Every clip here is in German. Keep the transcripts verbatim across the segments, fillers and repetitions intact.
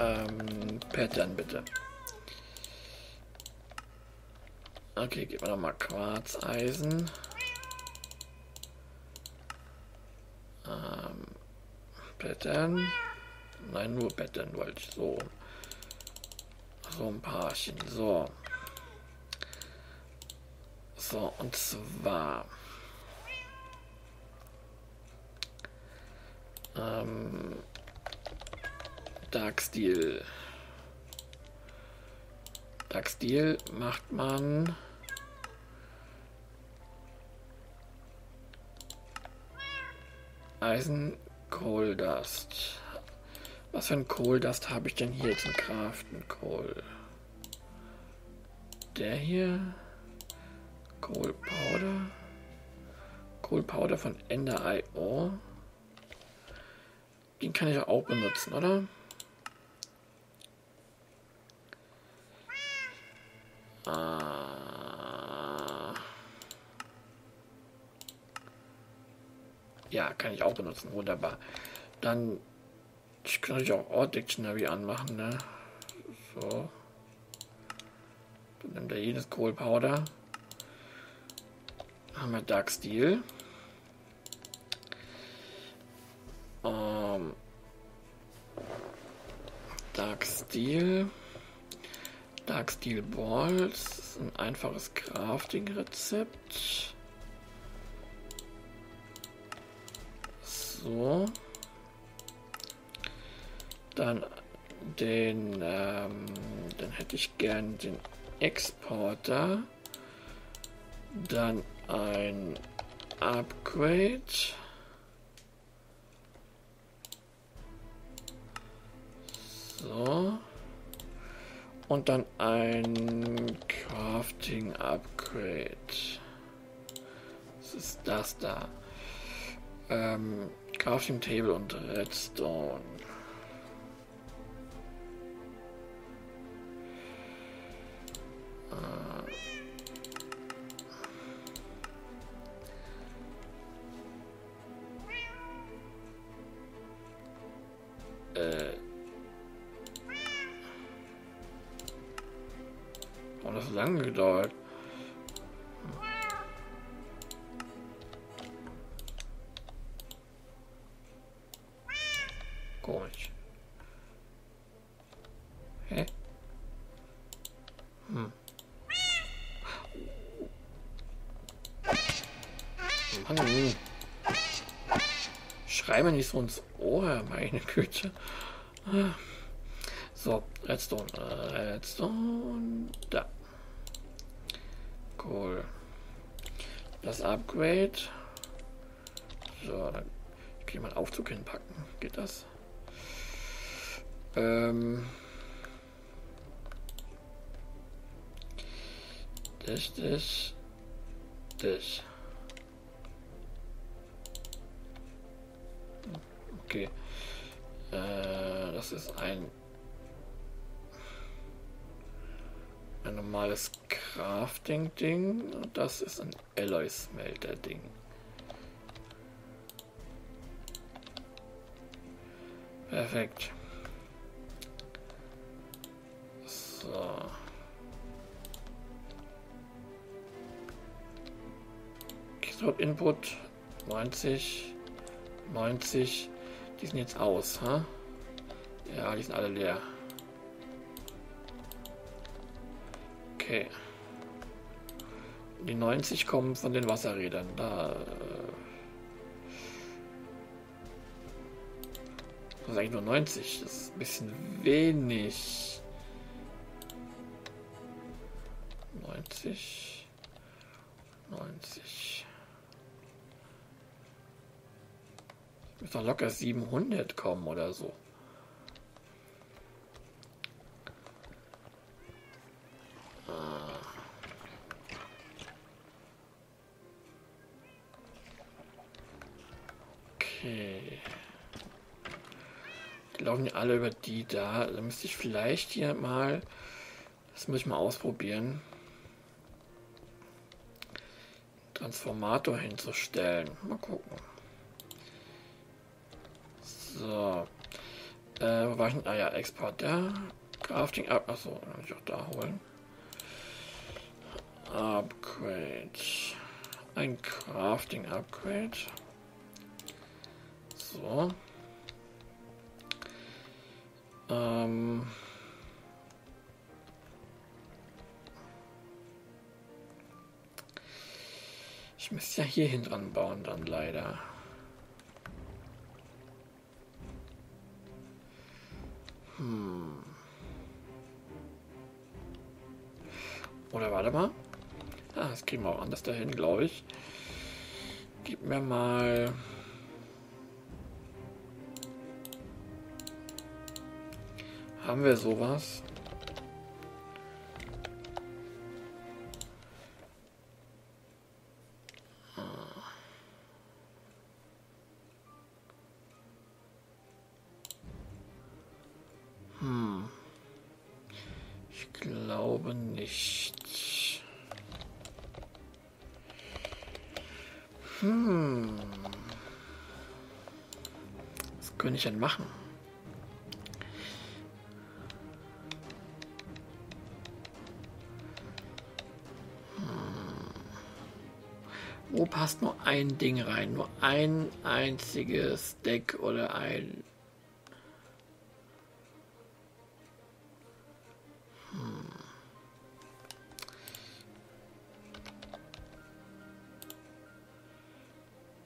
Ähm, Pattern bitte. Okay, geben wir nochmal Quarzeisen. Ähm, Pattern. Nein, nur Pattern wollte ich so. So ein Paarchen, so. So, und zwar. Ähm, Dark Steel. Dark Steel macht man Eisen Coal Dust. Was für ein Coal Dust habe ich denn hier zum Craften? Coal. Der hier. Coal Powder. Coal Powder von Ender I O. Den kann ich auch benutzen, oder? Ah. Ja, kann ich auch benutzen. Wunderbar. Dann ich kann natürlich auch Ort Dictionary anmachen, ne? So. Dann nimmt er jedes Coal Powder. Haben wir Dark Steel. Ähm, Dark Steel. Dark Steel Balls. Das ist ein einfaches Crafting-Rezept. So. Dann den, ähm, dann hätte ich gern den Exporter. Dann ein Upgrade. So. Und dann ein Crafting Upgrade. Was ist das da? Ähm, Crafting Table und Redstone. Oh, das hat lange gedauert. Komisch. Hä? Hm. Mann, schrei mir nicht so ins Ohr, meine Güte. So, Redstone, Redstone, da. Cool. Das Upgrade. So, dann kann ich mal einen Aufzug hinpacken. Geht das? Ähm. Dich, dich, dich. Okay. Äh, das ist ein ein normales Crafting-Ding und das ist ein Alois-Melder-Ding. Perfekt. So. Keystroke Input neunzig, neunzig. Die sind jetzt aus, ha? Ja, die sind alle leer. Okay. Die neunzig kommen von den Wasserrädern. Da. Das ist eigentlich nur neunzig. Das ist ein bisschen wenig. neunzig. neunzig. Müsste doch locker siebenhundert kommen oder so. Okay. Die laufen ja alle über die da. Da müsste ich vielleicht hier mal. Das muss ich mal ausprobieren. Transformator hinzustellen. Mal gucken. So. Äh, wo war ich denn? Ah ja, Export da. Crafting ab. Achso, dann kann ich auch da holen. Upgrade. Ein Crafting Upgrade. So. Ähm. Ich müsste ja hier hin dran bauen dann leider. Hm. Oder warte mal. Ah, das kriegen wir auch anders dahin, glaube ich. Gib mir mal... Haben wir sowas? Hm. Ich glaube nicht. Hm. Was könnte ich denn machen? Wo passt nur ein Ding rein? Nur ein einziges Deck oder ein... Hm.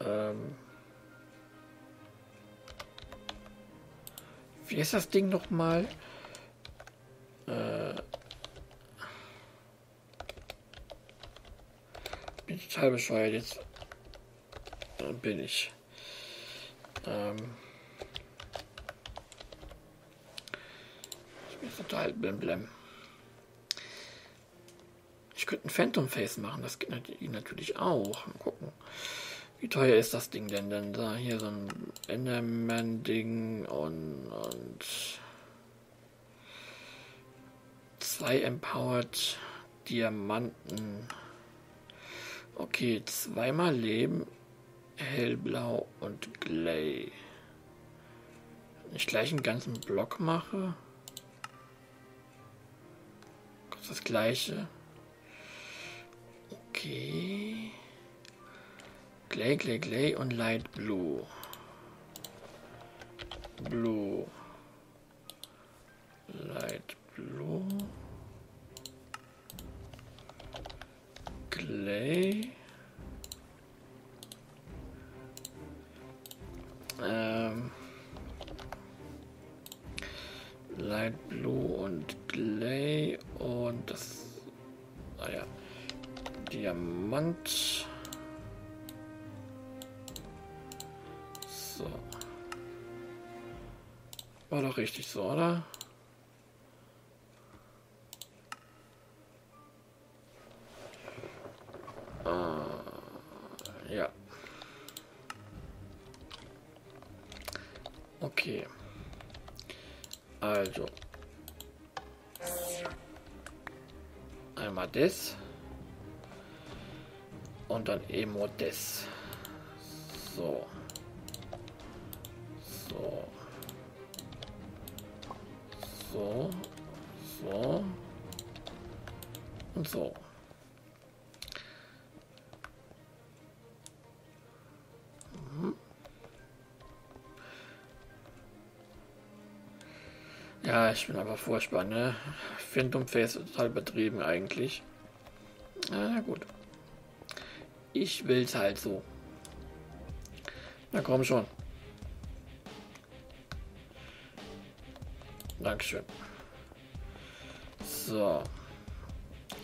Ähm. Wie ist das Ding nochmal? Äh. Bin total bescheuert jetzt. Bin ich. Ähm ich bin total blemblem. Ich könnte ein Phantom Face machen, das geht natürlich auch. Mal gucken. Wie teuer ist das Ding denn? Denn da hier so ein Enderman-Ding und, und zwei Empowered Diamanten. Okay, zweimal Leben, hellblau und Glay. Wenn ich gleich einen ganzen Block mache, kommt das gleiche. Okay. Glay, Glay, Glay und Light Blue. Blue. Light Blue. Play. Ähm. Light Blue und Clay und das ah ja, Diamant. So. War doch richtig so, oder? Ja. Okay. Also. Einmal das. Und dann eben das. So. So. So. So. Und so. Ja, ich bin aber furchtbar, ne? Phantom Face ist total übertrieben eigentlich. Na gut. Ich will's halt so. Na komm schon. Dankeschön. So.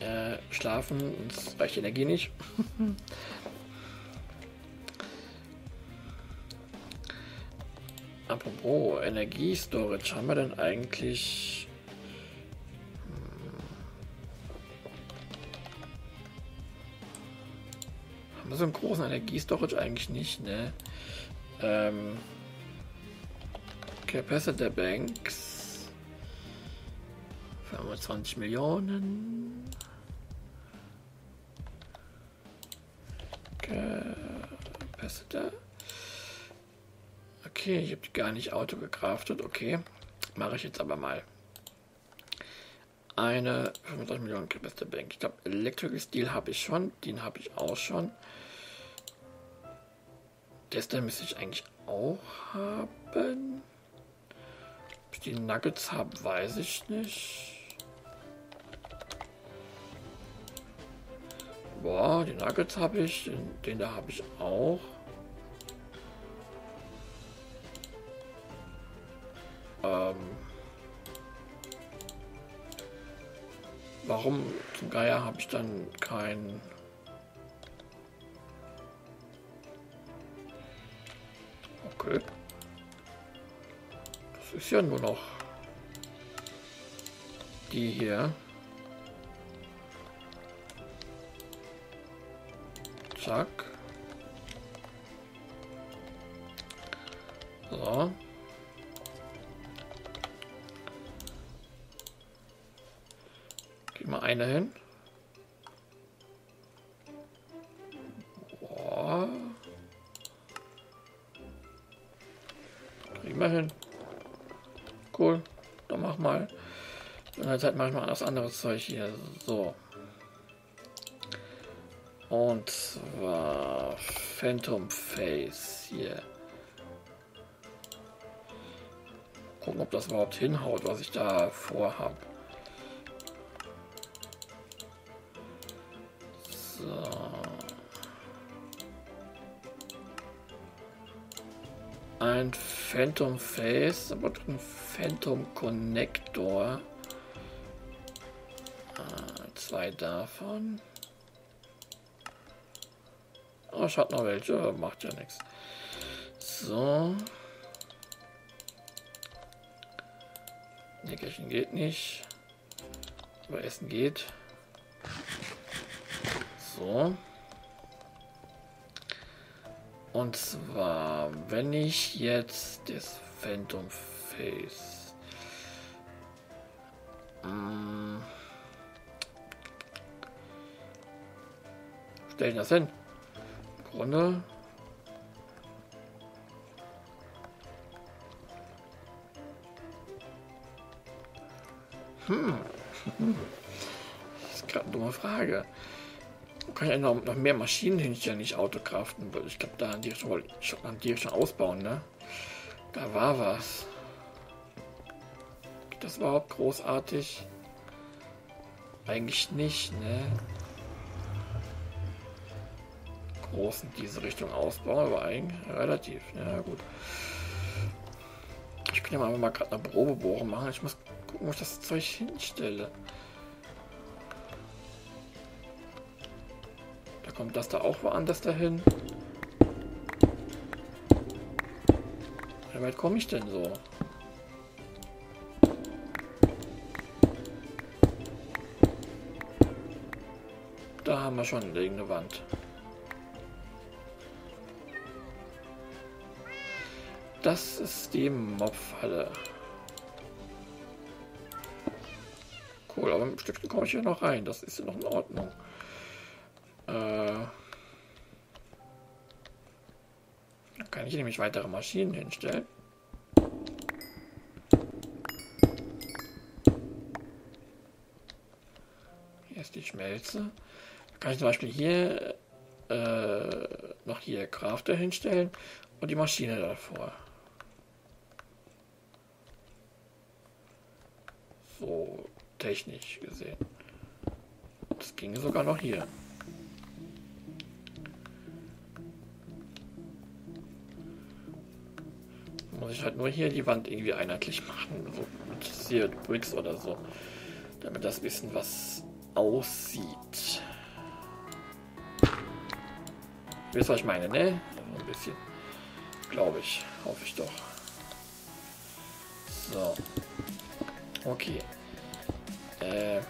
Äh, schlafen, uns reicht die Energie nicht. Apropos Energiestorage, haben wir denn eigentlich... Hm. Haben wir so einen großen Energiestorage eigentlich nicht, ne? Ähm... Capacitor Banks... fünfundzwanzig Millionen... Capacitor... Okay, ich habe die gar nicht auto gecraftet. Okay, mache ich jetzt aber mal. Eine fünfunddreißig Millionen Crystal Bank. Ich glaube, Electric Steel habe ich schon. Den habe ich auch schon. Gestern müsste ich eigentlich auch haben. Ob ich die Nuggets habe, weiß ich nicht. Boah, die Nuggets habe ich. Den, den da habe ich auch. Ähm. Warum zum Geier habe ich dann keinen... Okay. Das ist ja nur noch die hier. Zack. So. Geh mal eine hin. Boah. Kriegen wir hin. Cool. Dann mach mal. Dann halt manchmal das andere Zeug hier. So. Und zwar Phantom Face hier. Gucken, ob das überhaupt hinhaut, was ich da vorhab. So. Ein Phantom Face, aber ein Phantom Connector. Ah, zwei davon. Oh, ich hatte noch welche, macht ja nichts. So. Nickerchen geht nicht. Aber Essen geht. So. Und zwar, wenn ich jetzt das Phantom Face. Hm. Stell ich das hin? Runde. Hm. Das ist gerade eine dumme Frage. Kann ich noch, noch mehr Maschinen hin, die ja nicht autokraften würde. Ich glaube, da an dir schon, schon ausbauen, ne? Da war was. Geht das überhaupt großartig? Eigentlich nicht, ne? Großen diese Richtung ausbauen, aber eigentlich relativ. Ja, gut. Ich kann ja mal, mal gerade eine Probebohrung machen. Ich muss gucken, wo ich das Zeug hinstelle. Da kommt das da auch woanders dahin. Wie weit komme ich denn so? Da haben wir schon irgendeine Wand. Das ist die Mobfalle. Cool, aber mit dem Stückchen komme ich hier noch rein. Das ist ja noch in Ordnung. Äh, dann kann ich hier nämlich weitere Maschinen hinstellen. Hier ist die Schmelze. Da kann ich zum Beispiel hier äh, noch hier Crafter hinstellen und die Maschine davor. So technisch gesehen. Das ging sogar noch hier. Muss ich halt nur hier die Wand irgendwie einheitlich machen. So mit hier Bricks oder so. Damit das ein bisschen was aussieht. Wisst ihr, was ich meine, ne? So ein bisschen. Glaube ich. Hoffe ich doch. So. Okay. Äh.